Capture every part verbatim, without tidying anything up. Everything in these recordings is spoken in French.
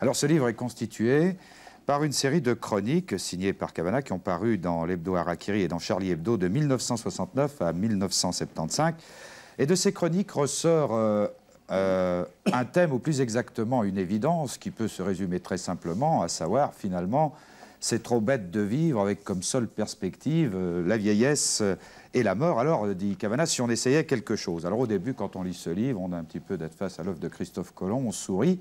Alors ce livre est constitué par une série de chroniques signées par Cavanna qui ont paru dans l'Hebdo-Harakiri et dans Charlie Hebdo de mille neuf cent soixante-neuf à mille neuf cent soixante-quinze. Et de ces chroniques ressort euh, euh, un thème, ou plus exactement une évidence, qui peut se résumer très simplement, à savoir finalement, c'est trop bête de vivre avec comme seule perspective euh, la vieillesse euh, et la mort. Alors, dit Cavanna, si on essayait quelque chose. Alors au début, quand on lit ce livre, on a un petit peu d'être face à l'œuvre de Christophe Colomb, on sourit.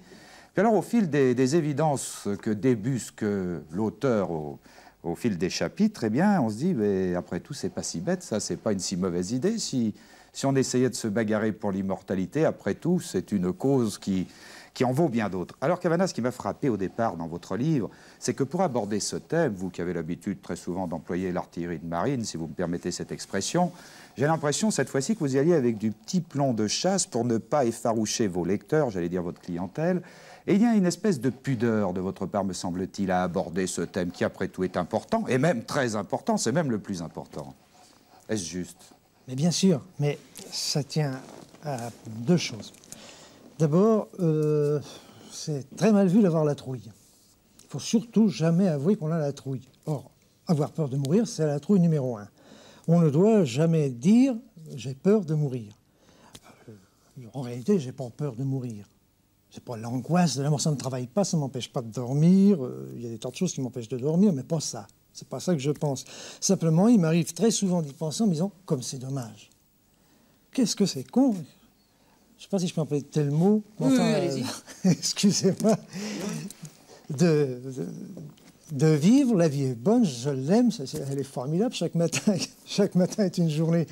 Puis alors, au fil des, des évidences que débusque l'auteur au, au fil des chapitres, eh bien, on se dit, mais après tout, c'est pas si bête, ça, c'est pas une si mauvaise idée. Si, si on essayait de se bagarrer pour l'immortalité, après tout, c'est une cause qui... qui en vaut bien d'autres. Alors Cavanna, ce qui m'a frappé au départ dans votre livre, c'est que pour aborder ce thème, vous qui avez l'habitude très souvent d'employer l'artillerie de marine, si vous me permettez cette expression, j'ai l'impression cette fois-ci que vous y alliez avec du petit plomb de chasse pour ne pas effaroucher vos lecteurs, j'allais dire votre clientèle, et il y a une espèce de pudeur de votre part, me semble-t-il, à aborder ce thème qui après tout est important, et même très important, c'est même le plus important. Est-ce juste? Mais bien sûr, mais ça tient à deux choses. D'abord, euh, c'est très mal vu d'avoir la trouille. Il ne faut surtout jamais avouer qu'on a la trouille. Or, avoir peur de mourir, c'est la trouille numéro un. On ne doit jamais dire « j'ai peur de mourir ». En réalité, j'ai pas peur de mourir. C'est pas l'angoisse de la mort. Ça ne travaille pas, ça ne m'empêche pas de dormir. Il y a des tas de choses qui m'empêchent de dormir, mais pas ça. C'est pas ça que je pense. Simplement, il m'arrive très souvent d'y penser en me disant « comme c'est dommage ». Qu'est-ce que c'est con ? Je ne sais pas si je peux employer tel mot. Enfin, oui, oui, allez-y. Euh, excusez-moi. De, de, de vivre, la vie est bonne, je l'aime, elle est formidable. Chaque matin, chaque matin est une journée.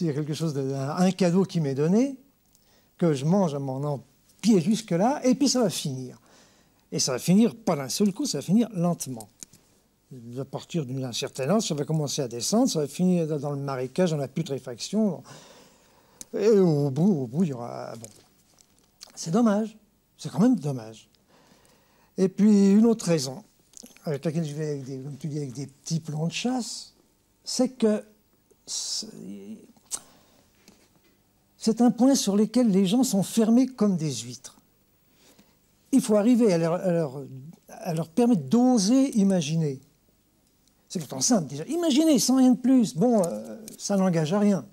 Il y a quelque chose, de, un, un cadeau qui m'est donné, que je mange à m'en empiler jusque-là, et puis ça va finir. Et ça va finir pas d'un seul coup, ça va finir lentement. À partir d'un certain âge, ça va commencer à descendre, ça va finir dans le marécage, dans la putréfaction. Et au bout, au bout, il y aura... Bon. C'est dommage. C'est quand même dommage. Et puis, une autre raison, avec laquelle je vais, avec des, comme tu dis, avec des petits plans de chasse, c'est que c'est un point sur lequel les gens sont fermés comme des huîtres. Il faut arriver à leur, à leur, à leur permettre d'oser imaginer. C'est pourtant simple, déjà. Imaginer, sans rien de plus. Bon, euh, ça n'engage à rien.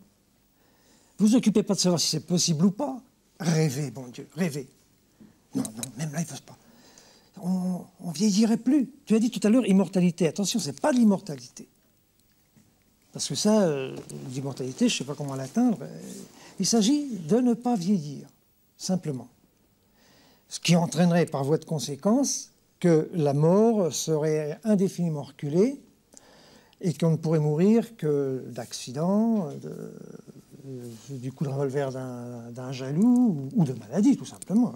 Vous vous occupez pas de savoir si c'est possible ou pas. Rêvez, bon Dieu, rêvez. Non, non, même là, il ne faut pas. On ne vieillirait plus. Tu as dit tout à l'heure immortalité. Attention, ce n'est pas de l'immortalité. Parce que ça, euh, l'immortalité, je ne sais pas comment l'atteindre. Il s'agit de ne pas vieillir, simplement. Ce qui entraînerait par voie de conséquence que la mort serait indéfiniment reculée et qu'on ne pourrait mourir que d'accidents, de... du coup de revolver d'un jaloux ou de maladie, tout simplement.